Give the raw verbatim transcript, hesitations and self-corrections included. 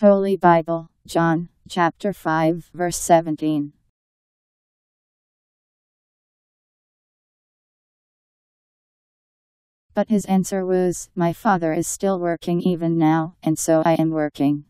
Holy Bible, John, chapter five, verse seventeen. But his answer was, "My Father is still working even now, and so I am working."